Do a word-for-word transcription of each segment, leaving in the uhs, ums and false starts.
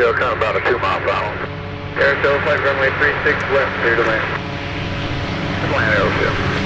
zero, come about a two-mile problem. Air show flight runway three six left, clear to land. Atlanta Airfield.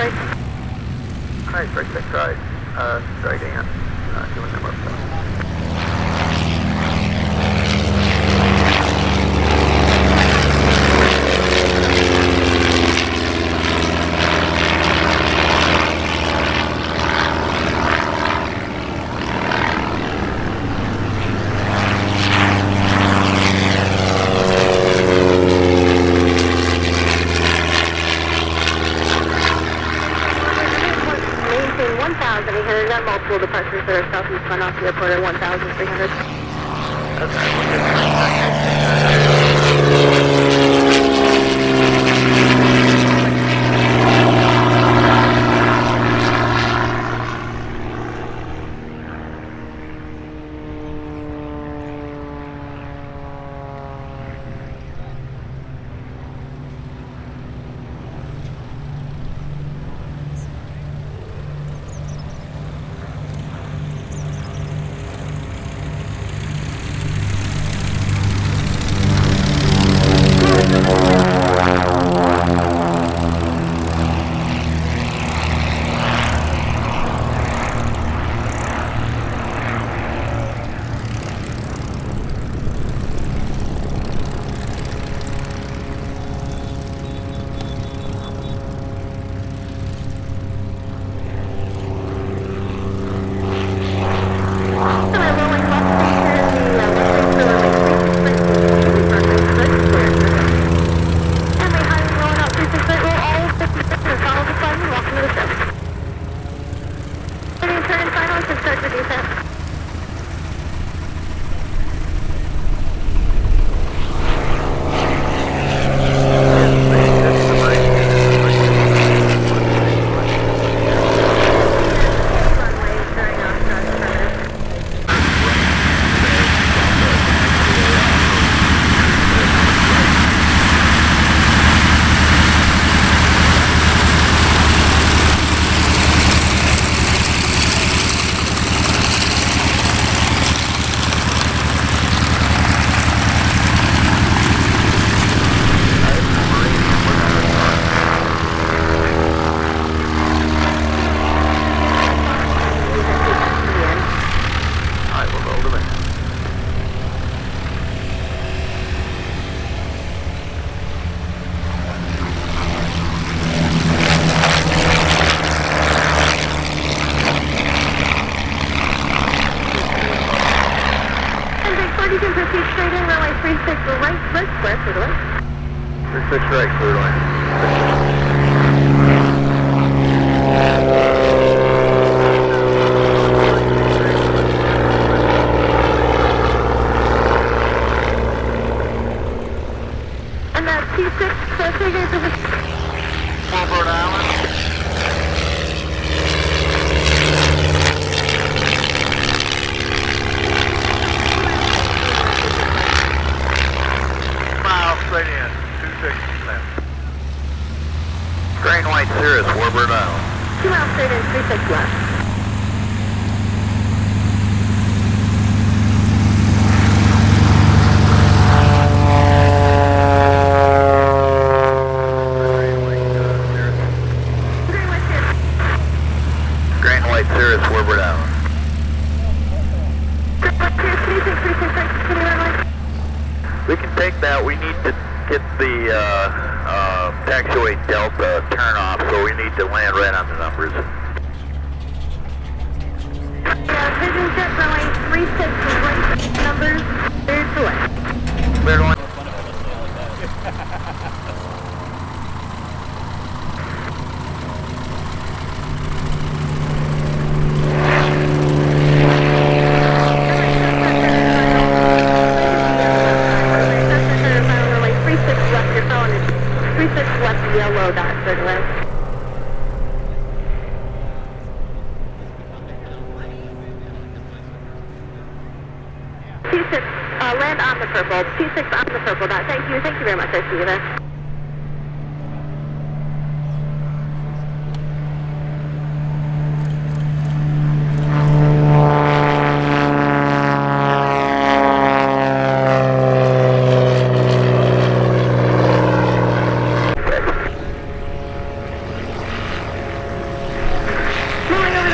straight. Hi, straight, straight, straight. Uh, straight in. Uh, doing number seven.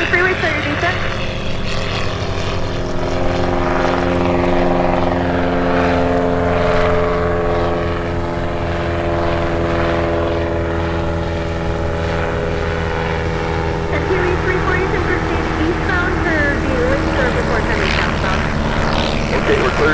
freeway starter, Lisa. Three of us were in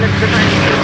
the department.